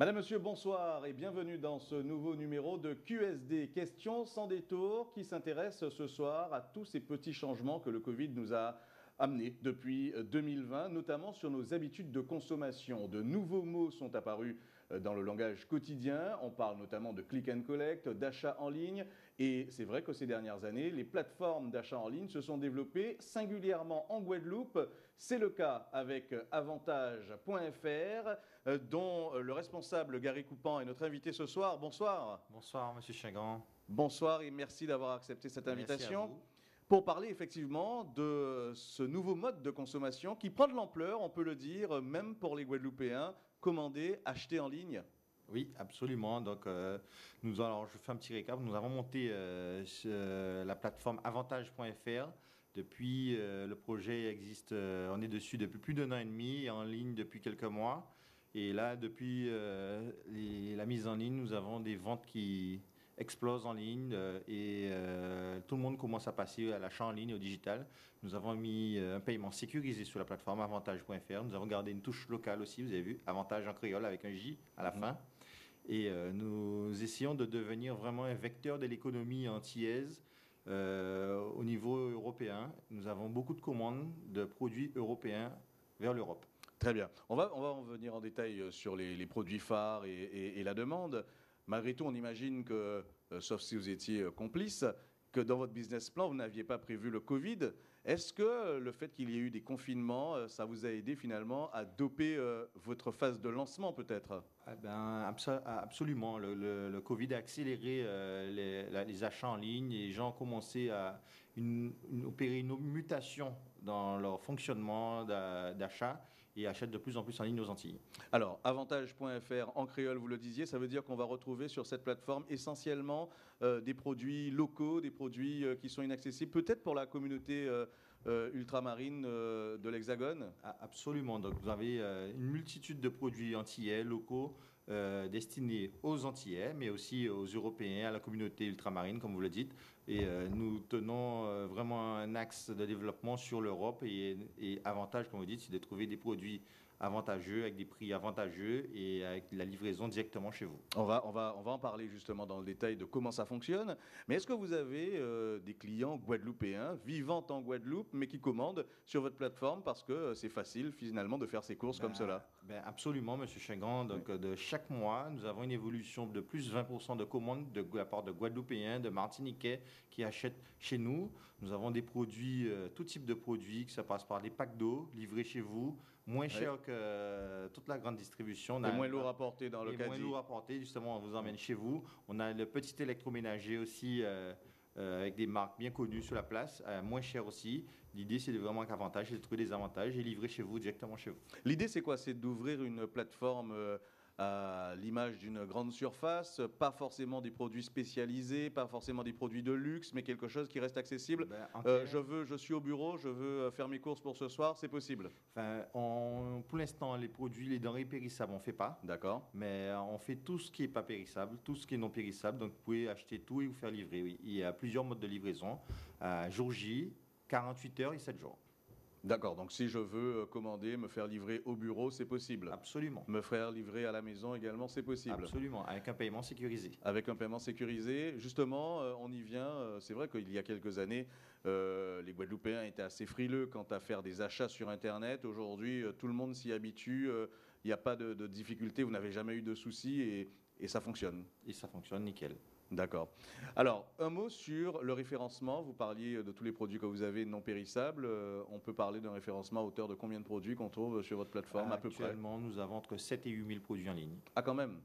Madame, Monsieur, bonsoir et bienvenue dans ce nouveau numéro de QSD, questions sans détour, qui s'intéresse ce soir à tous ces petits changements que le Covid nous a amenés depuis 2020, notamment sur nos habitudes de consommation. De nouveaux mots sont apparus dans le langage quotidien. On parle notamment de click and collect, d'achat en ligne. Et c'est vrai que ces dernières années, les plateformes d'achat en ligne se sont développées singulièrement en Guadeloupe. C'est le cas avec Avantaj.fr, dont le responsable Garry Coupan est notre invité ce soir. Bonsoir. Bonsoir, Monsieur Chagrin. Bonsoir et merci d'avoir accepté cette invitation. Merci à vous. Pour parler effectivement de ce nouveau mode de consommation qui prend de l'ampleur, on peut le dire, même pour les Guadeloupéens, commander, acheter en ligne. Oui, absolument. Donc, alors, je fais un petit récap. Nous avons monté la plateforme Avantaj.fr. Depuis, le projet existe, on est dessus depuis plus d'un an et demi et en ligne depuis quelques mois. Et là, depuis la mise en ligne, nous avons des ventes qui explose en ligne et tout le monde commence à passer à l'achat en ligne, au digital. Nous avons mis un paiement sécurisé sur la plateforme Avantaj.fr. Nous avons gardé une touche locale aussi, vous avez vu, Avantaj en créole avec un J à la fin. Et nous essayons de devenir vraiment un vecteur de l'économie antillaise au niveau européen. Nous avons beaucoup de commandes de produits européens vers l'Europe. Très bien. On va en venir en détail sur les produits phares et la demande. Malgré tout, on imagine que, sauf si vous étiez complice, que dans votre business plan, vous n'aviez pas prévu le Covid. Est-ce que le fait qu'il y ait eu des confinements, ça vous a aidé finalement à doper votre phase de lancement peut-être? Eh ben, absolument. Le Covid a accéléré les achats en ligne et les gens ont commencé à opérer une mutation dans leur fonctionnement d'achat et achètent de plus en plus en ligne aux Antilles. Alors, Avantaj.fr en créole, vous le disiez, ça veut dire qu'on va retrouver sur cette plateforme essentiellement des produits locaux, des produits qui sont inaccessibles, peut-être pour la communauté ultramarine de l'Hexagone. Absolument. Donc, vous avez une multitude de produits antillais, locaux, destinés aux Antillais, mais aussi aux Européens, à la communauté ultramarine, comme vous le dites. Et nous tenons vraiment un axe de développement sur l'Europe et Avantaj, comme vous dites, c'est de trouver des produits avantageux, avec des prix avantageux et avec la livraison directement chez vous. On va en parler justement dans le détail de comment ça fonctionne. Mais est-ce que vous avez des clients guadeloupéens vivant en Guadeloupe mais qui commandent sur votre plateforme parce que c'est facile finalement de faire ses courses comme cela? Absolument, M. Chagrin. Donc oui. De chaque mois, nous avons une évolution de plus 20% de commandes de la part de Guadeloupéens, de Martiniquais qui achètent chez nous. Nous avons des produits, tout type de produits, que ça passe par des packs d'eau livrés chez vous, moins cher que toute la grande distribution. On a moins lourd à porter dans le caddie. Moins lourd à porter, justement, on vous emmène chez vous. On a le petit électroménager aussi avec des marques bien connues sur la place, moins cher aussi. L'idée, c'est vraiment qu'Avantaj, de trouver des avantages et livrer chez vous, directement chez vous. L'idée, c'est quoi? C'est d'ouvrir une plateforme à l'image d'une grande surface, pas forcément des produits spécialisés, pas forcément des produits de luxe, mais quelque chose qui reste accessible. Je suis au bureau, je veux faire mes courses pour ce soir, c'est possible. Enfin, pour l'instant, les produits, les denrées périssables, on ne fait pas. D'accord. Mais on fait tout ce qui n'est pas périssable, tout ce qui est non périssable. Donc, vous pouvez acheter tout et vous faire livrer. Oui. Il y a plusieurs modes de livraison. Jour J, 48 heures et 7 jours. D'accord, donc si je veux commander, me faire livrer au bureau, c'est possible. Absolument. Me faire livrer à la maison également, c'est possible. Absolument, avec un paiement sécurisé. Avec un paiement sécurisé. Justement, on y vient. C'est vrai qu'il y a quelques années, les Guadeloupéens étaient assez frileux quant à faire des achats sur Internet. Aujourd'hui, tout le monde s'y habitue. Il n'y a pas de difficulté, vous n'avez jamais eu de soucis et ça fonctionne. Et ça fonctionne, nickel. D'accord. Alors, un mot sur le référencement. Vous parliez de tous les produits que vous avez non périssables. On peut parler d'un référencement à hauteur de combien de produits qu'on trouve sur votre plateforme à peu près? Actuellement, nous avons entre 7 et 8 000 produits en ligne. Ah, quand même?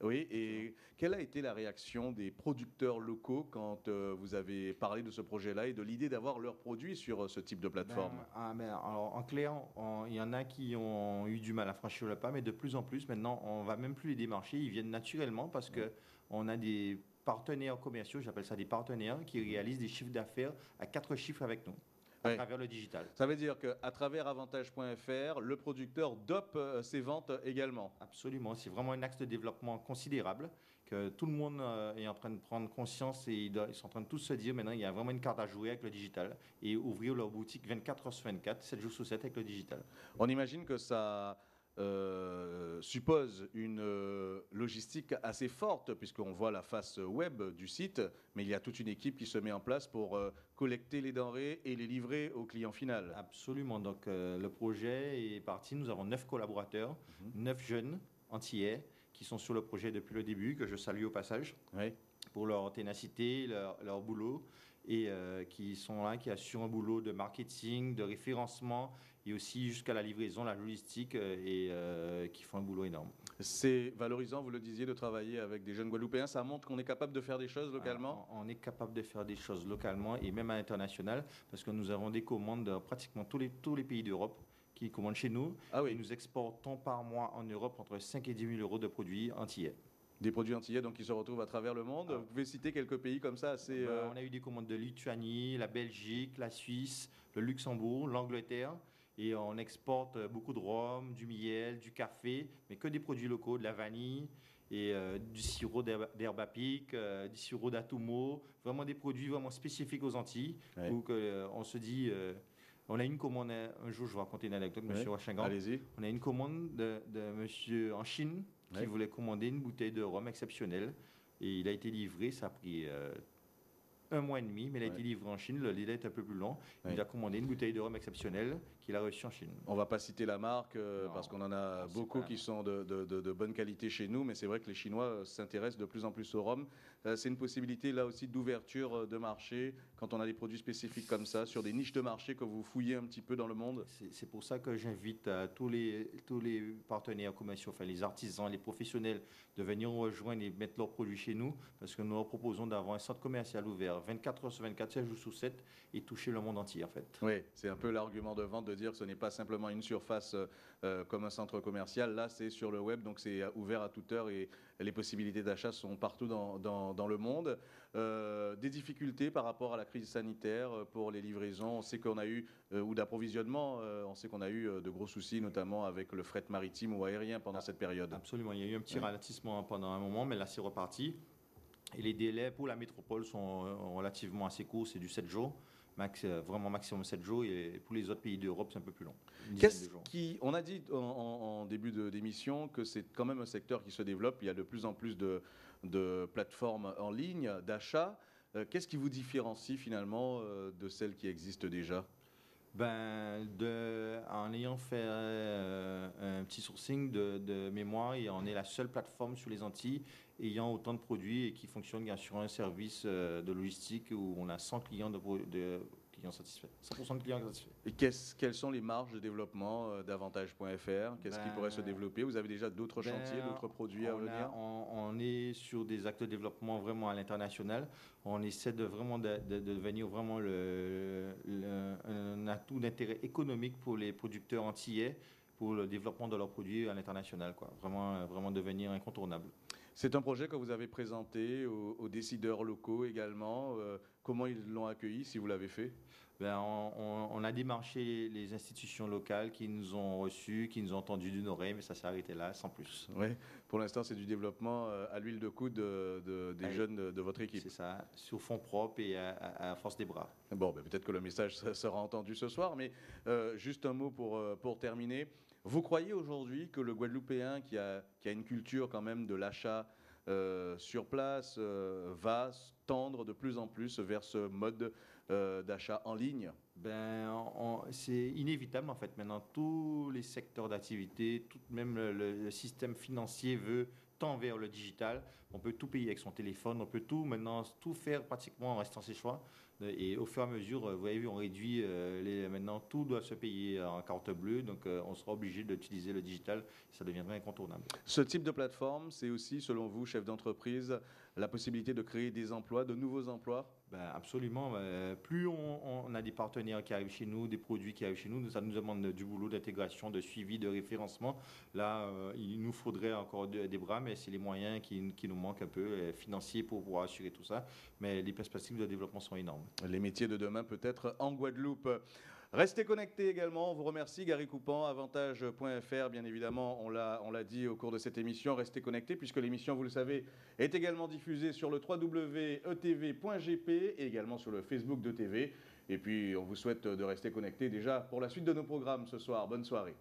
Oui. Et quelle a été la réaction des producteurs locaux quand vous avez parlé de ce projet-là et de l'idée d'avoir leurs produits sur ce type de plateforme? Alors, en clair, il y en a qui ont eu du mal à franchir le pas, mais de plus en plus, maintenant, on ne va même plus les démarcher. Ils viennent naturellement parce qu'on a des partenaires commerciaux, j'appelle ça des partenaires, qui réalisent des chiffres d'affaires à 4 chiffres avec nous, à travers le digital. Ça veut dire qu'à travers Avantaj.fr, le producteur dope ses ventes également. Absolument, c'est vraiment un axe de développement considérable que tout le monde est en train de prendre conscience et ils sont en train de tous se dire maintenant il y a vraiment une carte à jouer avec le digital et ouvrir leur boutique 24 heures sur 24, 7 jours sur 7 avec le digital. On imagine que ça suppose une logistique assez forte, puisqu'on voit la face web du site, mais il y a toute une équipe qui se met en place pour collecter les denrées et les livrer au client final. Absolument, donc le projet est parti, nous avons 9 collaborateurs, 9 jeunes antillais qui sont sur le projet depuis le début, que je salue au passage, pour leur ténacité, leur boulot, et qui sont là, qui assurent un boulot de marketing, de référencement, et aussi jusqu'à la livraison, la logistique, et qui font un boulot énorme. C'est valorisant, vous le disiez, de travailler avec des jeunes Guadeloupéens. Ça montre qu'on est capable de faire des choses localement. Alors, on est capable de faire des choses localement et même à l'international, parce que nous avons des commandes dans pratiquement tous les pays d'Europe qui commandent chez nous. Et nous exportons par mois en Europe entre 5 et 10 000 euros de produits antillais. Des produits antillais donc, qui se retrouvent à travers le monde. Vous pouvez citer quelques pays comme ça assez... On a eu des commandes de Lituanie, la Belgique, la Suisse, le Luxembourg, l'Angleterre. Et on exporte beaucoup de rhum, du miel, du café, mais que des produits locaux, de la vanille et du sirop d'herbe à pic, du sirop d'atomo. Vraiment des produits vraiment spécifiques aux Antilles. Donc on se dit... on a une commande, un jour je vous raconter une anecdote, monsieur Washington. Allez-y. On a une commande de monsieur en Chine qui voulait commander une bouteille de rhum exceptionnelle et il a été livré, ça a pris un mois et demi, mais il a été livré en Chine, le délai est un peu plus long. Il a commandé une bouteille de rhum exceptionnelle qu'il a reçue en Chine. On ne va pas citer la marque parce qu'on en a beaucoup qui sont de bonne qualité chez nous, mais c'est vrai que les Chinois s'intéressent de plus en plus au rhum. C'est une possibilité là aussi d'ouverture de marché quand on a des produits spécifiques comme ça, sur des niches de marché que vous fouillez un petit peu dans le monde. C'est pour ça que j'invite tous les partenaires commerciaux, enfin les artisans, les professionnels, de venir nous rejoindre et mettre leurs produits chez nous, parce que nous leur proposons d'avoir un centre commercial ouvert 24 heures sur 24, 7 jours sur 7 et toucher le monde entier en fait. Oui, c'est un peu l'argument de vente de dire que ce n'est pas simplement une surface comme un centre commercial, là c'est sur le web, donc c'est ouvert à toute heure et les possibilités d'achat sont partout dans le monde. Des difficultés par rapport à la crise sanitaire pour les livraisons, on sait qu'on a eu, ou d'approvisionnement, on sait qu'on a eu de gros soucis notamment avec le fret maritime ou aérien pendant cette période. Absolument, il y a eu un petit ralentissement pendant un moment, mais là c'est reparti. Et les délais pour la métropole sont relativement assez courts, c'est du 7 jours, vraiment maximum 7 jours, et pour les autres pays d'Europe, c'est un peu plus long. On a dit en début d'émission que c'est quand même un secteur qui se développe, il y a de plus en plus de plateformes en ligne, d'achats. Qu'est-ce qui vous différencie finalement de celles qui existent déjà ? En ayant fait un petit sourcing de mémoire, et on est la seule plateforme sur les Antilles ayant autant de produits et qui fonctionne sur un service de logistique où on a 100 clients de clients satisfaits, 100% de clients satisfaits. Et quelles sont les marges de développement d'Avantaj.fr? Qu'est-ce qui pourrait se développer? Vous avez déjà d'autres chantiers, d'autres produits à venir? On est sur des actes de développement vraiment à l'international. On essaie de devenir vraiment un atout d'intérêt économique pour les producteurs antillais, pour le développement de leurs produits à l'international, quoi. Vraiment, vraiment devenir incontournable. C'est un projet que vous avez présenté aux décideurs locaux également. Comment ils l'ont accueilli, si vous l'avez fait? On a démarché les institutions locales qui nous ont reçus, qui nous ont tendus d'une oreille, mais ça s'est arrêté là, sans plus. Oui, pour l'instant, c'est du développement à l'huile de coude des jeunes de votre équipe. C'est ça, sur fond propre et à force des bras. Bon, peut-être que le message sera entendu ce soir, mais juste un mot pour terminer. Vous croyez aujourd'hui que le Guadeloupéen qui a une culture quand même de l'achat sur place va tendre de plus en plus vers ce mode d'achat en ligne? C'est inévitable en fait. Maintenant, tous les secteurs d'activité, tout même le système financier veut tend vers le digital. On peut tout payer avec son téléphone, on peut tout faire pratiquement en restant chez soi. Et au fur et à mesure, vous avez vu, on réduit, maintenant tout doit se payer en carte bleue, donc on sera obligé d'utiliser le digital, ça deviendra incontournable. Ce type de plateforme, c'est aussi, selon vous, chef d'entreprise, la possibilité de créer des emplois, de nouveaux emplois? Absolument. Plus on a des partenaires qui arrivent chez nous, des produits qui arrivent chez nous, ça nous demande du boulot d'intégration, de suivi, de référencement. Là, il nous faudrait encore des bras, mais c'est les moyens qui nous manquent un peu, financiers, pour pouvoir assurer tout ça. Mais les perspectives de développement sont énormes. Les métiers de demain, peut-être, en Guadeloupe. Restez connectés également, on vous remercie Garry Coupan, Avantaj.fr, bien évidemment, on l'a dit au cours de cette émission, restez connectés puisque l'émission, vous le savez, est également diffusée sur le www.etv.gp et également sur le Facebook d'ETV. Et puis on vous souhaite de rester connectés déjà pour la suite de nos programmes ce soir. Bonne soirée.